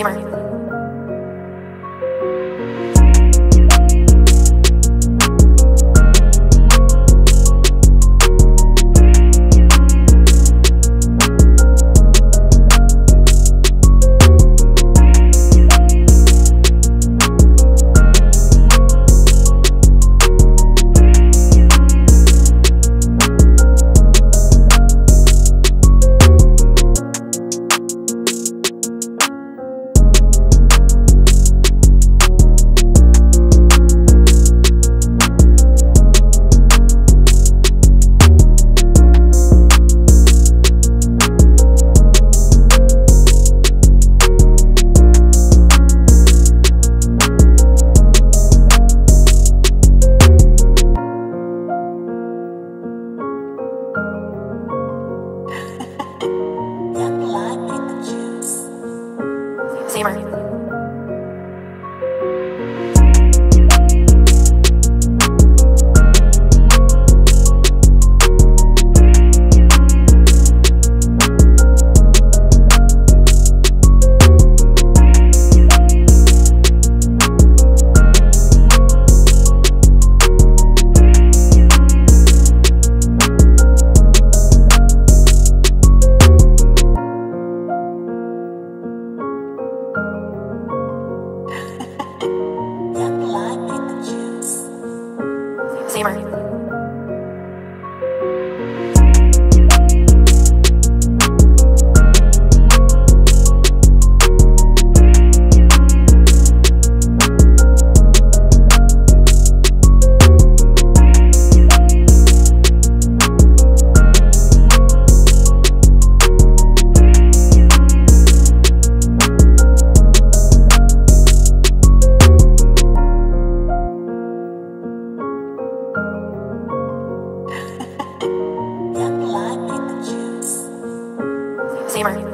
Disclaimer. Disclaimer. Disclaimer. Disclaimer.